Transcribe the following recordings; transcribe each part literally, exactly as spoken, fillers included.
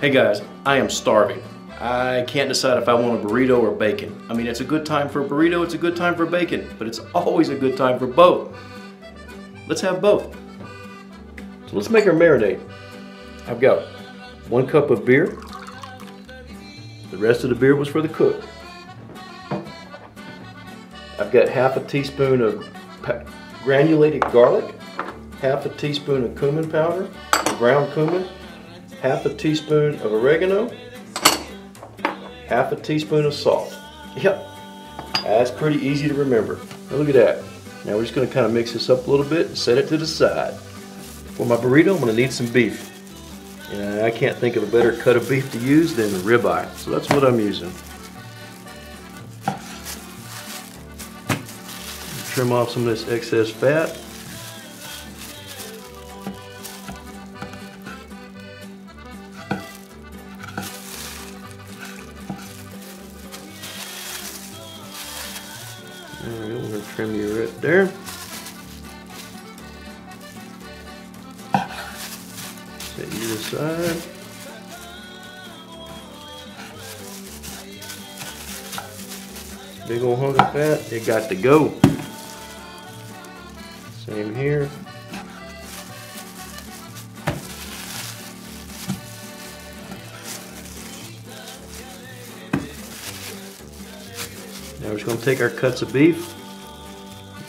Hey guys, I am starving. I can't decide if I want a burrito or bacon. I mean, it's a good time for a burrito, it's a good time for bacon, but it's always a good time for both. Let's have both. So let's make our marinade. I've got one cup of beer. The rest of the beer was for the cook. I've got half a teaspoon of granulated garlic, half a teaspoon of cumin powder, ground cumin, half a teaspoon of oregano, half a teaspoon of salt. Yep, that's pretty easy to remember. Now look at that. Now we're just going to kind of mix this up a little bit and set it to the side. For my burrito, I'm going to need some beef. And I can't think of a better cut of beef to use than ribeye, so that's what I'm using. Trim off some of this excess fat. There we go, we're going to trim you right there. Set you aside. Big old hunk of fat, it got to go. Same here. Now we're just going to take our cuts of beef,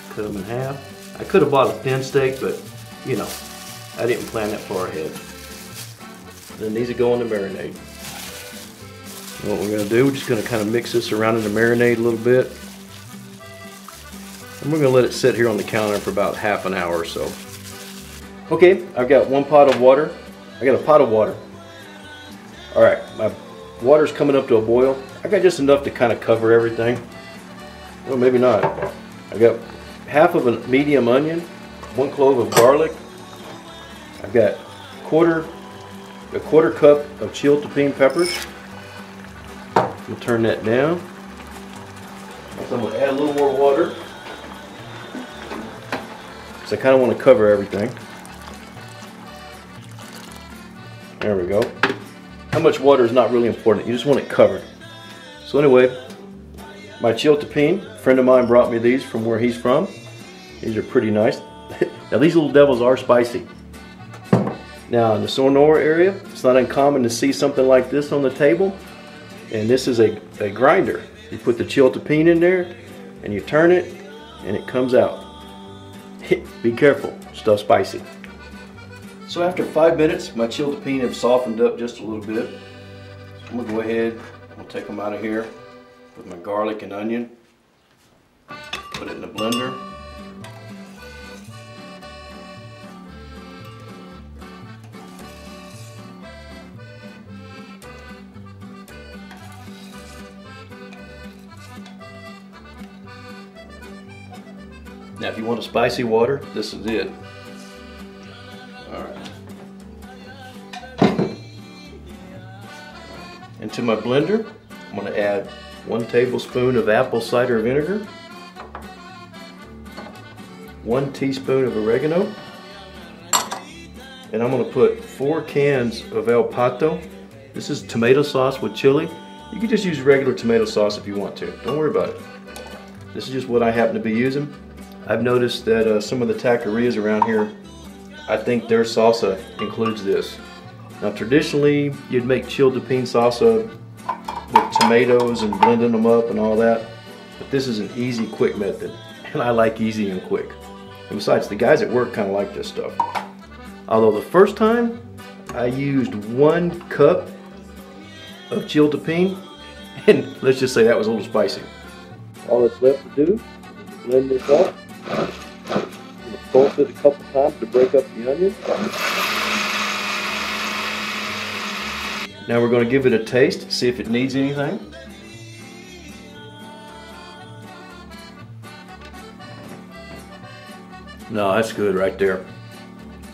cut them in half. I could have bought a thin steak, but you know, I didn't plan that far ahead. Then these are going to marinate. What we're going to do, we're just going to kind of mix this around in the marinade a little bit. And we're going to let it sit here on the counter for about half an hour or so. Okay, I've got one pot of water. I got a pot of water. Alright, my water's coming up to a boil. I got just enough to kind of cover everything. Well, maybe not. I got half of a medium onion, one clove of garlic. I've got quarter, a quarter cup of chiltepin peppers. We'll turn that down. So I'm going to add a little more water. I kind of want to cover everything. There we go. How much water is not really important. You just want it covered. So anyway, my chiltepin, a friend of mine brought me these from where he's from. These are pretty nice. Now these little devils are spicy. Now in the Sonora area, it's not uncommon to see something like this on the table. And this is a, a grinder. You put the chiltepin in there and you turn it and it comes out. Be careful, stuff spicy. So after five minutes, my chiltepin have softened up just a little bit. I'm gonna go ahead, I'm gonna take them out of here with my garlic and onion. Put it in the blender. Now if you want a spicy water, this is it. Alright. Into my blender, I'm going to add one tablespoon of apple cider vinegar, one teaspoon of oregano, and I'm going to put four cans of El Pato. This is tomato sauce with chili. You can just use regular tomato sauce if you want to. Don't worry about it. This is just what I happen to be using. I've noticed that uh, some of the taquerias around here, I think their salsa includes this. Now traditionally, you'd make chiltepin salsa with tomatoes and blending them up and all that, but this is an easy, quick method, and I like easy and quick. And besides, the guys at work kind of like this stuff. Although the first time, I used one cup of chiltepin, and let's just say that was a little spicy. All that's left to do is blend this up. Salt it a couple times to break up the onion. Now we're going to give it a taste, see if it needs anything. No, that's good right there.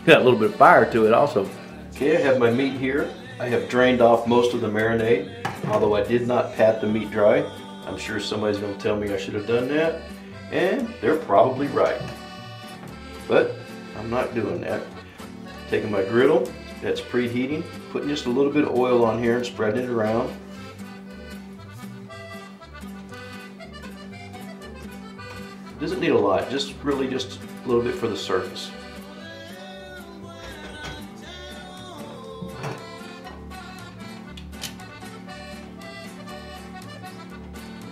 Got a little bit of fire to it also. Okay, I have my meat here. I have drained off most of the marinade, although I did not pat the meat dry. I'm sure somebody's going to tell me I should have done that. And they're probably right. But I'm not doing that. Taking my griddle, that's preheating, putting just a little bit of oil on here and spreading it around. Doesn't need a lot, just really just a little bit for the surface.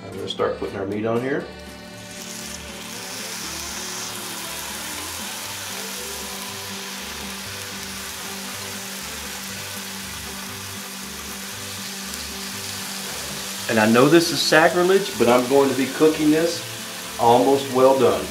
I'm going to start putting our meat on here. And I know this is sacrilege, but I'm going to be cooking this almost well done.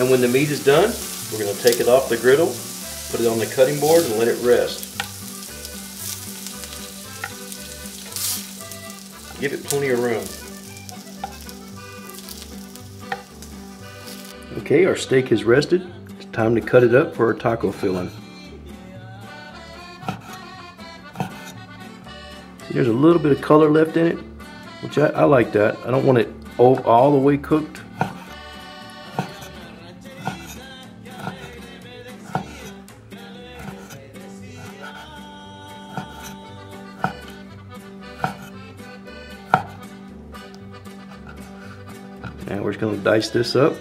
And when the meat is done, we're going to take it off the griddle, put it on the cutting board, and let it rest. Give it plenty of room. Okay, our steak is rested. It's time to cut it up for our taco filling. See, there's a little bit of color left in it, which I, I like that. I don't want it all, all the way cooked. And we're just going to dice this up.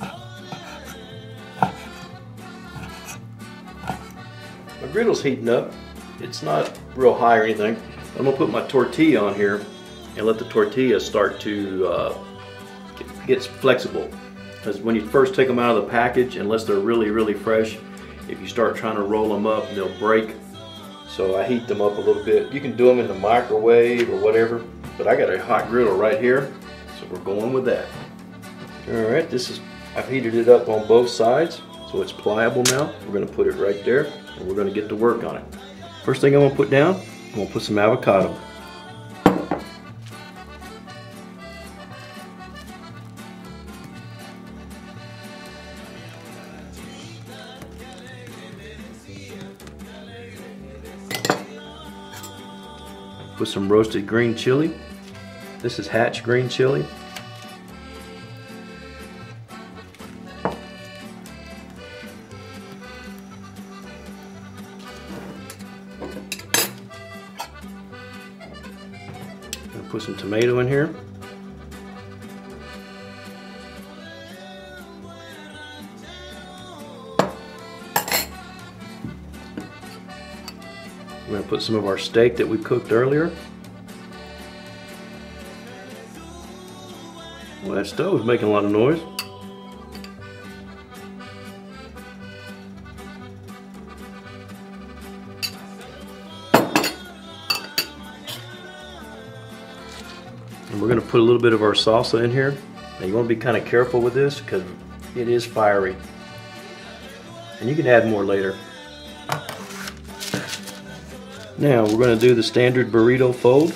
My griddle's heating up. It's not real high or anything. I'm going to put my tortilla on here and let the tortilla start to uh, get flexible. Because when you first take them out of the package, unless they're really, really fresh, if you start trying to roll them up, they'll break. So I heat them up a little bit. You can do them in the microwave or whatever, but I got a hot griddle right here. So we're going with that. Alright, this is, I've heated it up on both sides, so it's pliable now. We're going to put it right there, and we're going to get to work on it. First thing I'm going to put down, I'm going to put some avocado. Put some roasted green chili. This is Hatch green chili. Gonna put some tomato in here. We're gonna put some of our steak that we cooked earlier. Well, that stove's making a lot of noise. And we're going to put a little bit of our salsa in here. Now you want to be kind of careful with this because it is fiery. And you can add more later. Now we're going to do the standard burrito fold.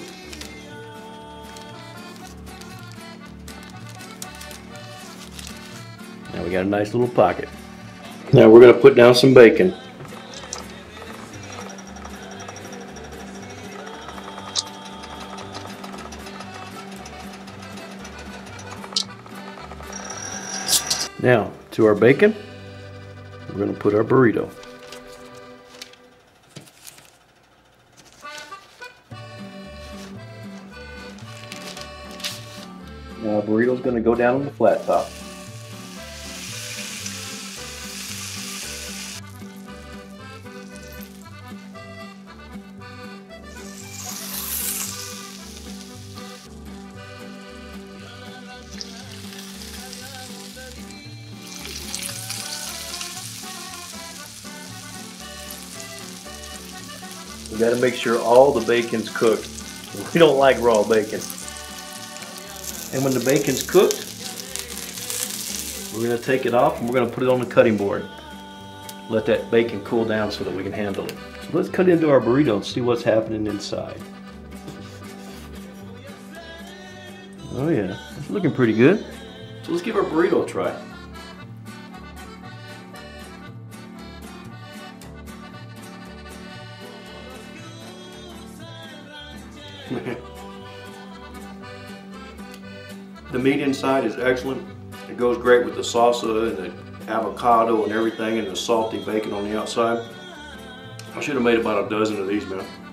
Now we got a nice little pocket. Now we're going to put down some bacon. Now to our bacon, we're going to put our burrito. Now our burrito's going to go down on the flat top. We got to make sure all the bacon's cooked. We don't like raw bacon. And when the bacon's cooked, we're going to take it off and we're going to put it on the cutting board. Let that bacon cool down so that we can handle it. So let's cut into our burrito and see what's happening inside. Oh yeah, it's looking pretty good. So let's give our burrito a try. The meat inside is excellent. It goes great with the salsa and the avocado and everything, and the salty bacon on the outside. I should have made about a dozen of these, man.